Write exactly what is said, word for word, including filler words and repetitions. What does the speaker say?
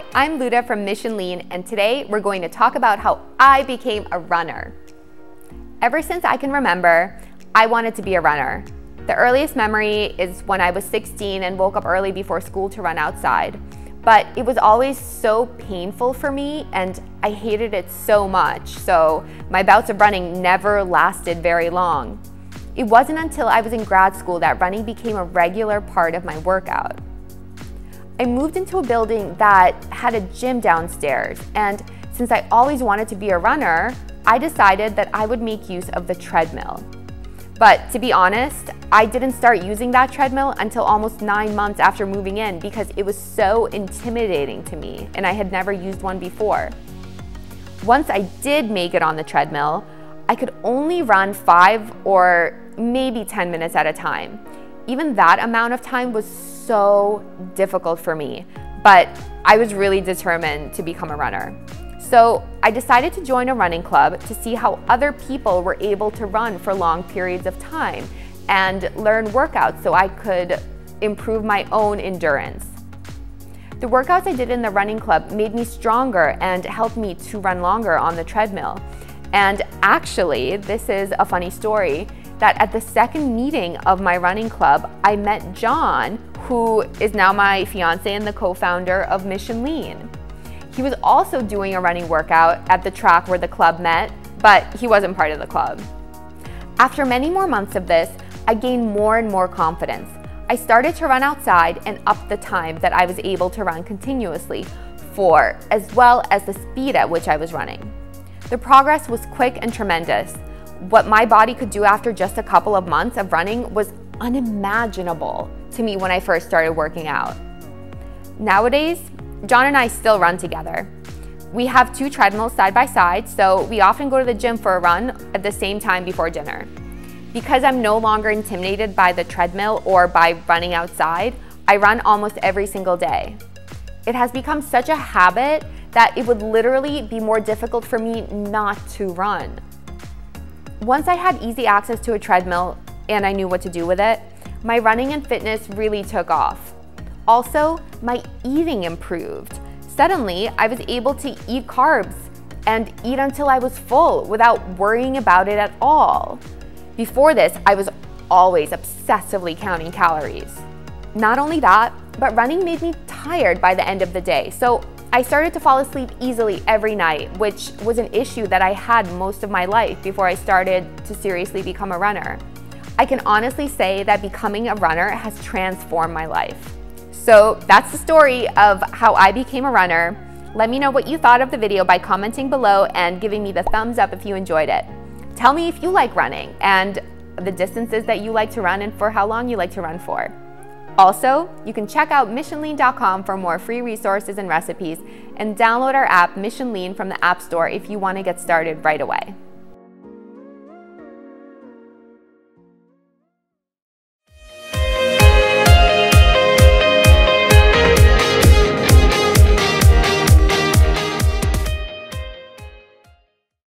Hi, I'm Luda from Mission Lean, and today we're going to talk about how I became a runner. Ever since I can remember, I wanted to be a runner. The earliest memory is when I was sixteen and woke up early before school to run outside. But it was always so painful for me and I hated it so much, so my bouts of running never lasted very long. It wasn't until I was in grad school that running became a regular part of my workout. I moved into a building that had a gym downstairs, and since I always wanted to be a runner, I decided that I would make use of the treadmill. But to be honest, I didn't start using that treadmill until almost nine months after moving in because it was so intimidating to me and I had never used one before. Once I did make it on the treadmill, I could only run five or maybe ten minutes at a time. Even that amount of time was so difficult for me, but I was really determined to become a runner. So I decided to join a running club to see how other people were able to run for long periods of time and learn workouts so I could improve my own endurance. The workouts I did in the running club made me stronger and helped me to run longer on the treadmill. And actually, this is a funny story, that at the second meeting of my running club, I met John, who is now my fiance and the co-founder of Mission Lean. He was also doing a running workout at the track where the club met, but he wasn't part of the club. After many more months of this, I gained more and more confidence. I started to run outside and upped the time that I was able to run continuously for, as well as the speed at which I was running. The progress was quick and tremendous. What my body could do after just a couple of months of running was unimaginable to me when I first started working out. Nowadays, John and I still run together. We have two treadmills side by side, so we often go to the gym for a run at the same time before dinner. Because I'm no longer intimidated by the treadmill or by running outside, I run almost every single day. It has become such a habit that it would literally be more difficult for me not to run. Once I had easy access to a treadmill and I knew what to do with it, my running and fitness really took off. Also, my eating improved. Suddenly, I was able to eat carbs and eat until I was full without worrying about it at all. Before this, I was always obsessively counting calories. Not only that, but running made me tired by the end of the day, so I started to fall asleep easily every night, which was an issue that I had most of my life before I started to seriously become a runner. I can honestly say that becoming a runner has transformed my life. So that's the story of how I became a runner. Let me know what you thought of the video by commenting below and giving me the thumbs up if you enjoyed it. Tell me if you like running and the distances that you like to run and for how long you like to run for. Also, you can check out mission lean dot com for more free resources and recipes, and download our app Mission Lean from the App Store if you want to get started right away.